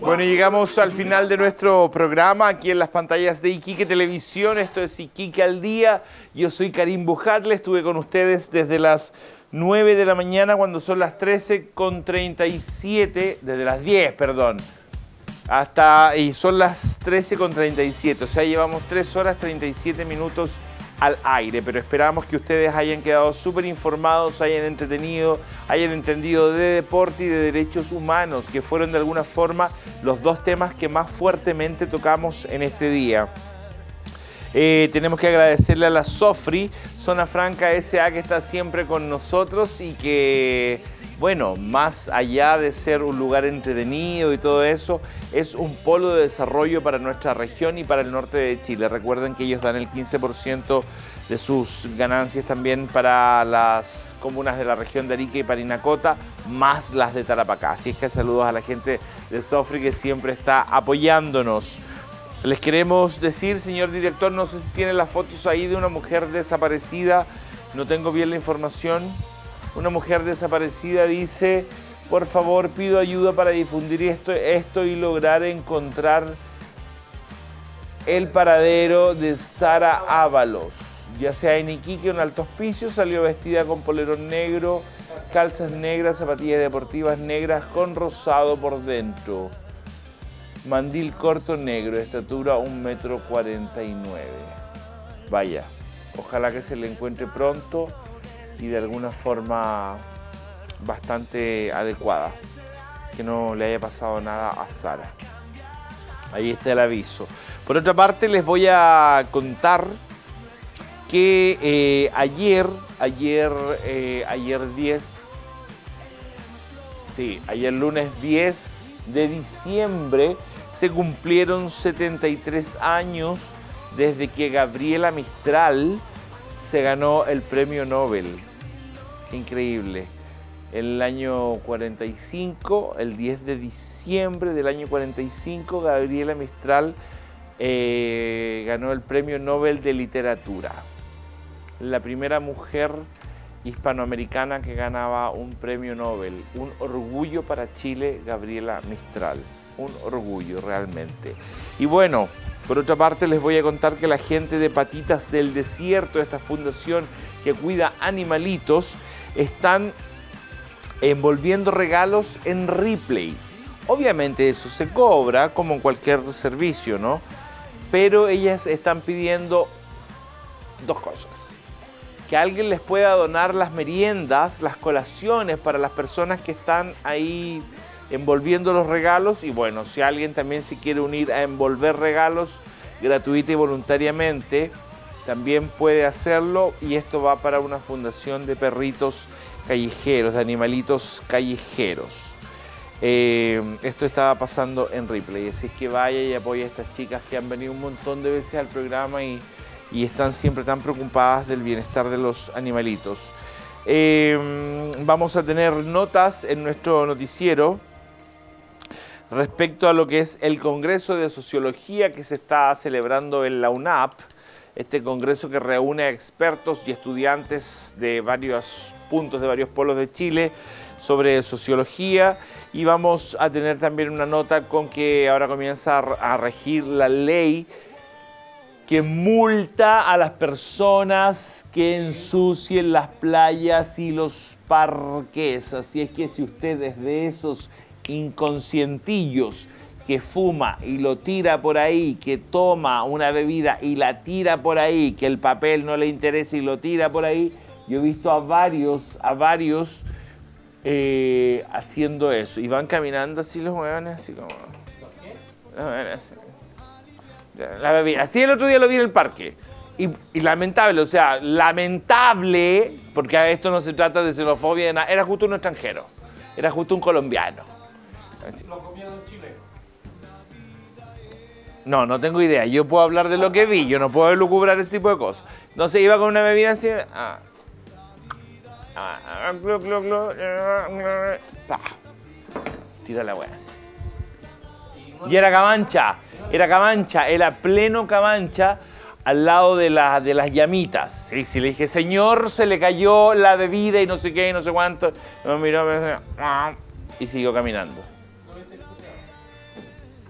Bueno, llegamos al final de nuestro programa aquí en las pantallas de Iquique Televisión. Esto es Iquique al Día. Yo soy Karim Bujatle, estuve con ustedes desde las 9 de la mañana cuando son las 13:37, desde las 10, perdón. Y son las 13:37, o sea, llevamos 3 horas 37 minutos al aire, pero esperamos que ustedes hayan quedado súper informados, hayan entretenido, hayan entendido de deporte y de derechos humanos, que fueron de alguna forma los dos temas que más fuertemente tocamos en este día. Tenemos que agradecerle a la Sofri, Zona Franca S.A., que está siempre con nosotros y que, bueno, más allá de ser un lugar entretenido y todo eso, es un polo de desarrollo para nuestra región y para el norte de Chile. Recuerden que ellos dan el 15% de sus ganancias también para las comunas de la región de Arica y Parinacota, más las de Tarapacá. Así es que saludos a la gente de Sofri que siempre está apoyándonos. Les queremos decir, señor director, no sé si tienen las fotos ahí de una mujer desaparecida, no tengo bien la información. Una mujer desaparecida dice, por favor, pido ayuda para difundir esto y lograr encontrar el paradero de Sara Ábalos. Ya sea en Iquique o en Alto Hospicio, salió vestida con polerón negro, calzas negras, zapatillas deportivas negras con rosado por dentro. Mandil corto negro, estatura 1,49 m. Vaya, ojalá que se le encuentre pronto y de alguna forma bastante adecuada, que no le haya pasado nada a Sara. Ahí está el aviso. Por otra parte, les voy a contar que ayer lunes 10 de diciembre se cumplieron 73 años desde que Gabriela Mistral se ganó el premio Nobel. Qué increíble. En el año 45, el 10 de diciembre del año 45, Gabriela Mistral ganó el premio Nobel de Literatura. La primera mujer hispanoamericana que ganaba un premio Nobel. Un orgullo para Chile, Gabriela Mistral. Un orgullo realmente. Y bueno, por otra parte, les voy a contar que la gente de Patitas del Desierto, esta fundación que cuida animalitos, están envolviendo regalos en Ripley. Obviamente eso se cobra, como en cualquier servicio, ¿no? Pero ellas están pidiendo dos cosas. Que alguien les pueda donar las meriendas, las colaciones para las personas que están ahí envolviendo los regalos, y bueno, si alguien también se quiere unir a envolver regalos gratuita y voluntariamente, también puede hacerlo, y esto va para una fundación de perritos callejeros, de animalitos callejeros. Esto estaba pasando en Ripley, así es que vaya y apoya a estas chicas que han venido un montón de veces al programa y están siempre tan preocupadas del bienestar de los animalitos. Vamos a tener notas en nuestro noticiero respecto a lo que es el Congreso de Sociología que se está celebrando en la UNAP, este congreso que reúne a expertos y estudiantes de varios puntos, de varios polos de Chile, sobre sociología, y vamos a tener también una nota con que ahora comienza a regir la ley que multa a las personas que ensucien las playas y los parques. Así es que si usted es de esos inconscientillos que fuma y lo tira por ahí, que toma una bebida y la tira por ahí, que el papel no le interesa y lo tira por ahí, yo he visto a varios haciendo eso. Y van caminando así los huevones, así como... La bebida. Así el otro día lo vi en el parque. Y lamentable, o sea, lamentable, porque a esto no se trata de xenofobia, de nada. Era justo un extranjero, era justo un colombiano. Así. ¿Lo comía de un chileno? No, no tengo idea. Yo puedo hablar de lo que vi, yo no puedo lucubrar ese tipo de cosas. Entonces iba con una bebida así. Tira la hueá así. Y era Camancha, era pleno Camancha, al lado de las llamitas. Sí, sí, le dije, señor, se le cayó la bebida y no sé qué, y no sé cuánto. Me miró, me dijo, y siguió caminando.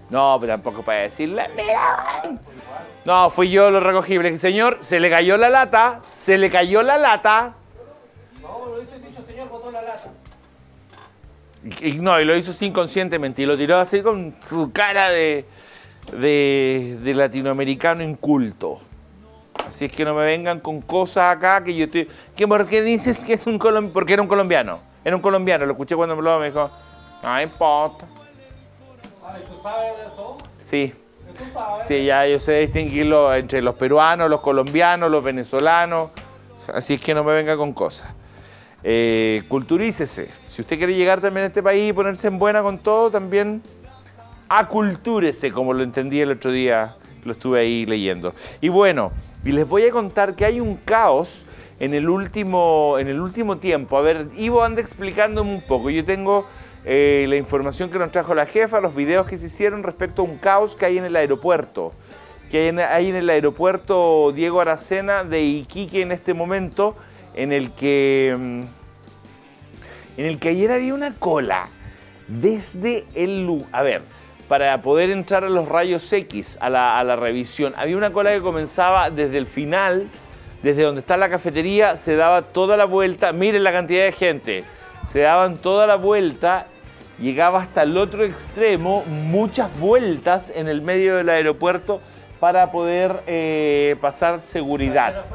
No, pero tampoco para decirle, mira. No, fui yo, lo recogí. Le dije, señor, se le cayó la lata, se le cayó la lata. No, lo hizo el dicho, señor, botó la lata. Y no, y lo hizo así inconscientemente, y lo tiró así con su cara de latinoamericano inculto. Así es que no me vengan con cosas acá que yo estoy... ¿Por qué dices que es un colombiano? Porque era un colombiano, lo escuché cuando me habló, me dijo, no importa. ¿Y tú sabes de eso? Sí. ¿Tú sabes? Sí, ya yo sé distinguirlo entre los peruanos, los colombianos, los venezolanos. Así es que no me venga con cosas. Culturícese. Si usted quiere llegar también a este país y ponerse en buena con todo, también acultúrese, como lo entendí el otro día, lo estuve ahí leyendo. Y bueno, y les voy a contar que hay un caos en el último tiempo. A ver, Ivo anda explicándome un poco. Yo tengo la información que nos trajo la jefa, los videos que se hicieron respecto a un caos que hay en el aeropuerto. Que hay en el aeropuerto Diego Aracena de Iquique en este momento, en el que ayer había una cola desde el... A ver, para poder entrar a los rayos X, a la revisión, había una cola que comenzaba desde el final, desde donde está la cafetería, se daba toda la vuelta, miren la cantidad de gente, se daban toda la vuelta, llegaba hasta el otro extremo, muchas vueltas en el medio del aeropuerto para poder pasar seguridad.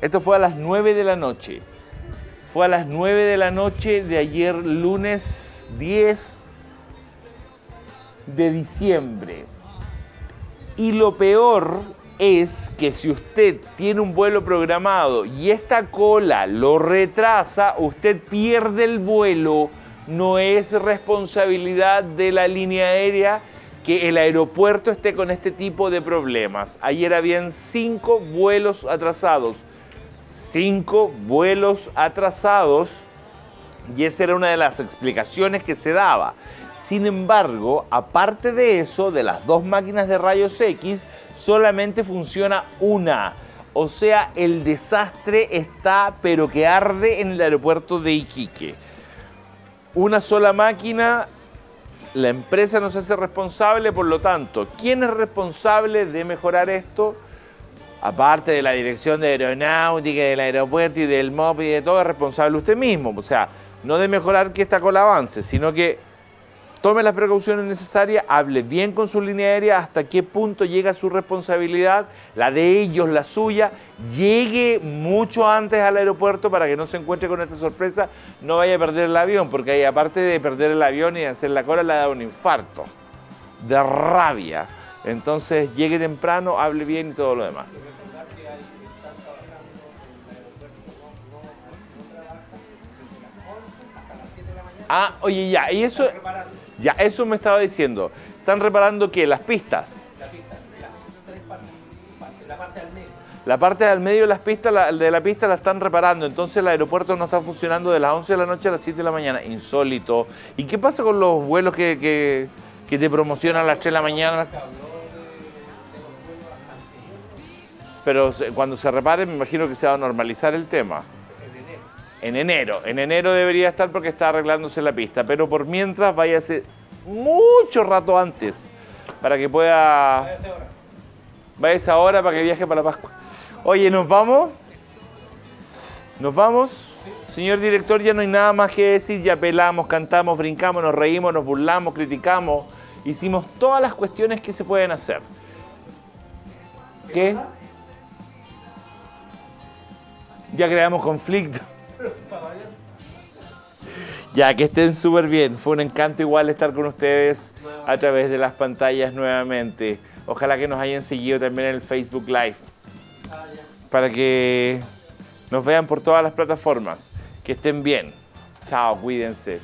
Esto fue a las 9 de la noche. Fue a las 9 de la noche de ayer, lunes 10 de diciembre. Y lo peor es que si usted tiene un vuelo programado y esta cola lo retrasa, usted pierde el vuelo. No es responsabilidad de la línea aérea que el aeropuerto esté con este tipo de problemas. Ayer habían 5 vuelos atrasados. 5 vuelos atrasados, y esa era una de las explicaciones que se daba. Sin embargo, aparte de eso, de las 2 máquinas de rayos X, solamente funciona una. O sea, el desastre está pero que arde en el aeropuerto de Iquique. Una sola máquina, la empresa nos hace responsable, por lo tanto, ¿quién es responsable de mejorar esto? Aparte de la dirección de aeronáutica, del aeropuerto y del MOP y de todo, es responsable usted mismo. O sea, no de mejorar que esta cola avance, sino que tome las precauciones necesarias, hable bien con su línea aérea, hasta qué punto llega su responsabilidad, la de ellos, la suya, llegue mucho antes al aeropuerto para que no se encuentre con esta sorpresa, no vaya a perder el avión, porque ahí, aparte de perder el avión y hacer la cola, le da un infarto de rabia. Entonces, llegue temprano, hable bien y todo lo demás. Ah, oye, ya, y eso... Ya, eso me estaba diciendo. ¿Están reparando qué? ¿Las pistas? Las pistas, las 3 partes. La parte del medio. La parte del medio de las pistas, la están reparando. Entonces, el aeropuerto no está funcionando de las 11 de la noche a las 7 de la mañana. Insólito. ¿Y qué pasa con los vuelos que te promocionan a las 3 de la mañana? Pero cuando se reparen, me imagino que se va a normalizar el tema. En enero debería estar porque está arreglándose la pista, pero por mientras váyase mucho rato antes para que pueda... Váyase ahora para que viaje para la Pascua. Oye, ¿nos vamos? ¿Nos vamos? Señor director, ya no hay nada más que decir, ya pelamos, cantamos, brincamos, nos reímos, nos burlamos, criticamos, hicimos todas las cuestiones que se pueden hacer. ¿Qué? Ya creamos conflicto. Ya, que estén súper bien. Fue un encanto igual estar con ustedes a través de las pantallas nuevamente. Ojalá que nos hayan seguido también en el Facebook Live. Para que... nos vean por todas las plataformas. Que estén bien. Chao, cuídense.